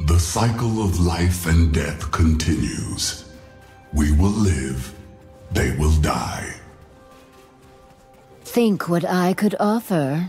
The cycle of life and death continues. We will live, they will die. Think what I could offer.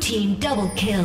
Team double kill.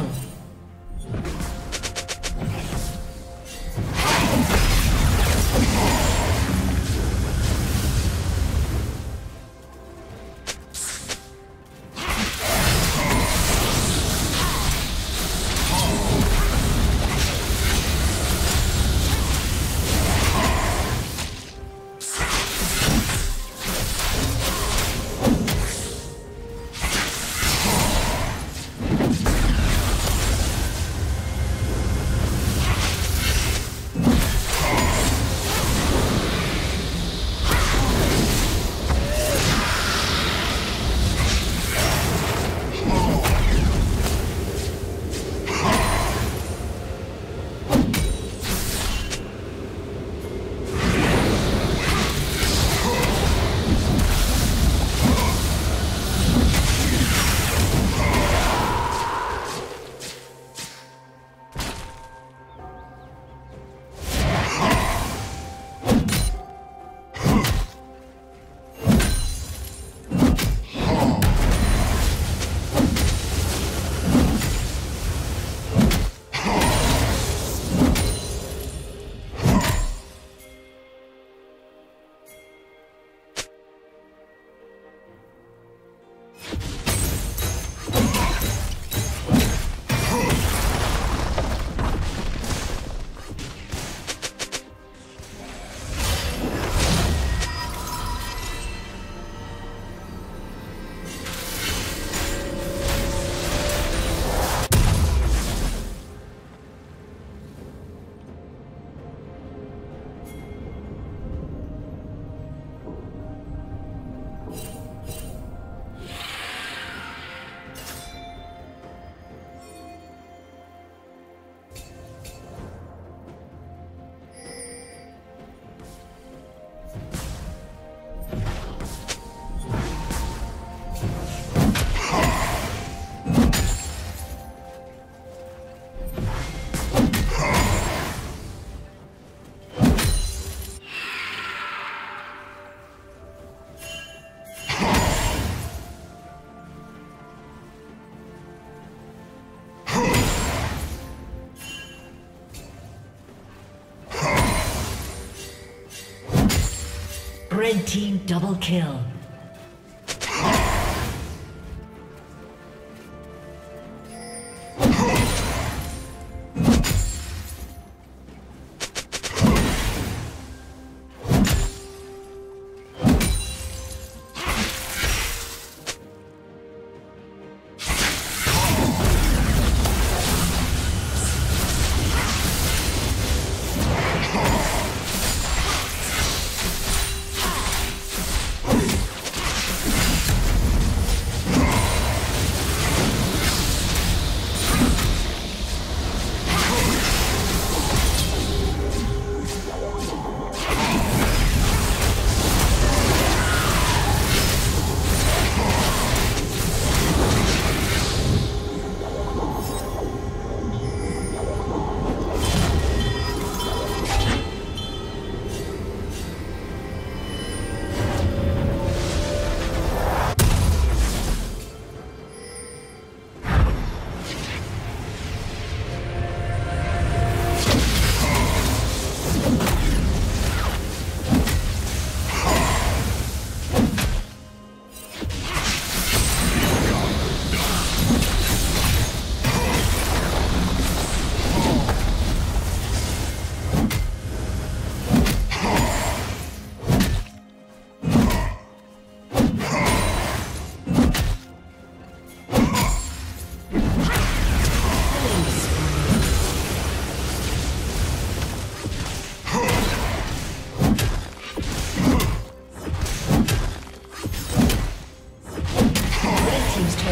Red team double kill.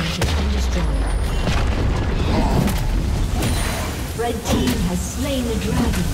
Starship been destroyed. Red team has slain the dragon.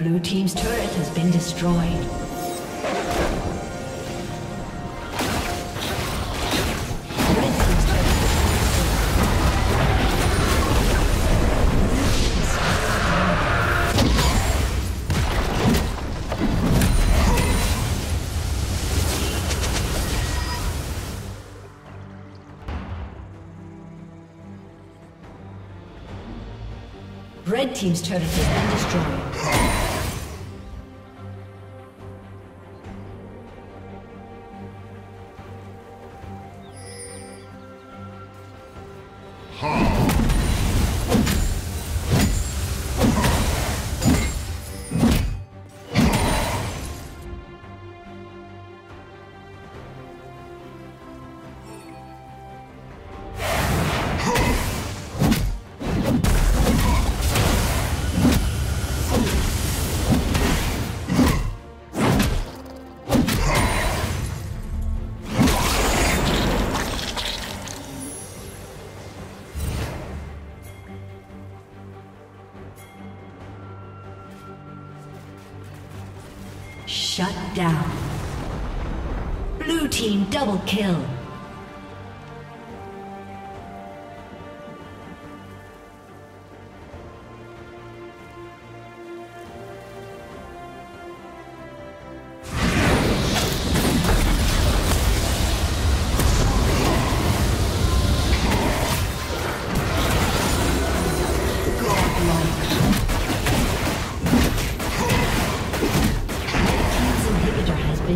Blue team's turret has been destroyed. Red team's turret has been destroyed. Shut down. Blue team double kill.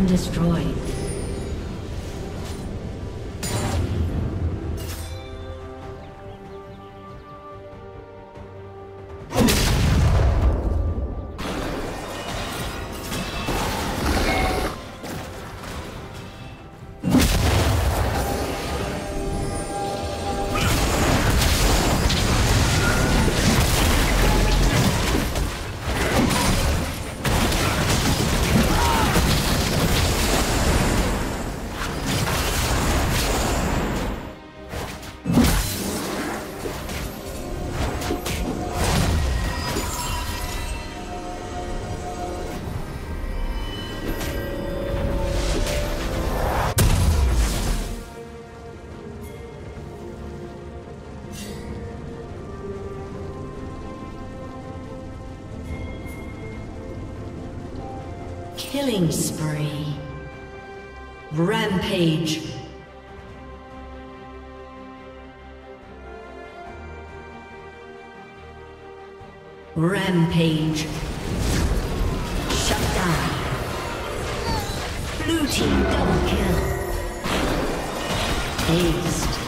Destroyed. Killing spree. Rampage. Rampage. Shut down. Blue team double kill. Aced.